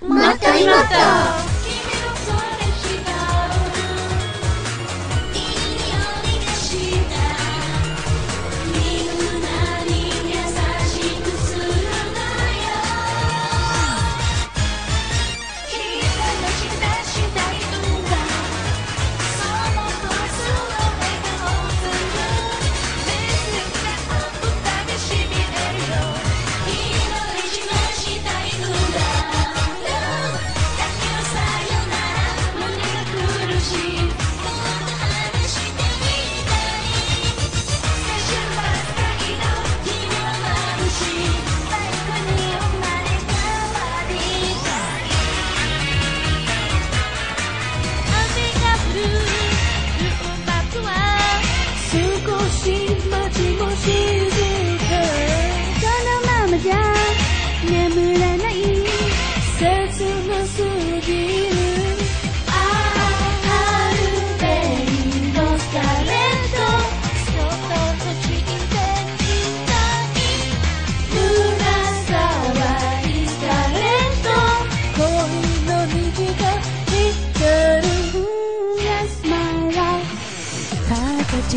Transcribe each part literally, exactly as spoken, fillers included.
まったりまった「気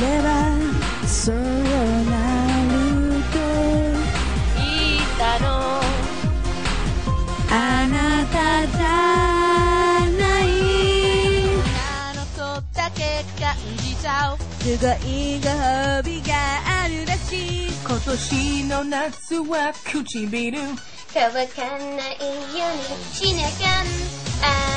ればそうなる」あなたじゃないあの子だけ感じちゃうすごいご褒美があるらしい今年の夏は唇乾かないようにしなきゃ